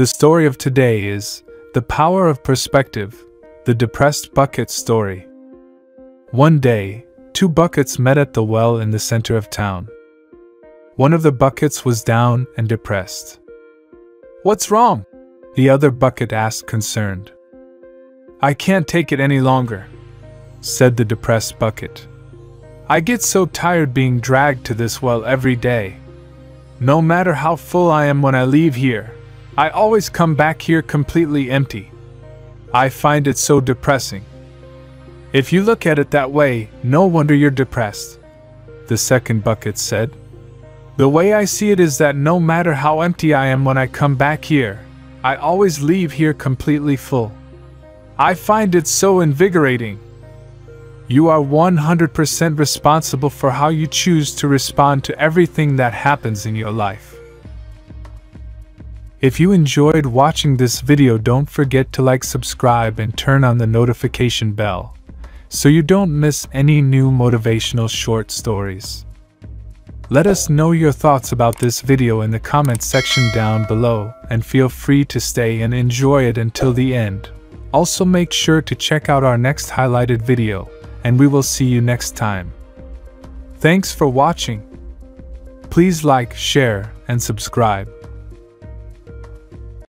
The story of today is The Power of Perspective, the Depressed Bucket Story. One day, two buckets met at the well in the center of town. One of the buckets was down and depressed. "What's wrong?" the other bucket asked, concerned. "I can't take it any longer," said the depressed bucket. "I get so tired being dragged to this well every day. No matter how full I am when I leave here, I always come back here completely empty. I find it so depressing." "If you look at it that way, no wonder you're depressed," the second bucket said. "The way I see it is that no matter how empty I am when I come back here, I always leave here completely full. I find it so invigorating." "You are 100% responsible for how you choose to respond to everything that happens in your life." If you enjoyed watching this video, don't forget to like, subscribe, and turn on the notification bell so you don't miss any new motivational short stories. Let us know your thoughts about this video in the comments section down below, and feel free to stay and enjoy it until the end. Also, make sure to check out our next highlighted video, and we will see you next time. Thanks for watching. Please like, share, and subscribe.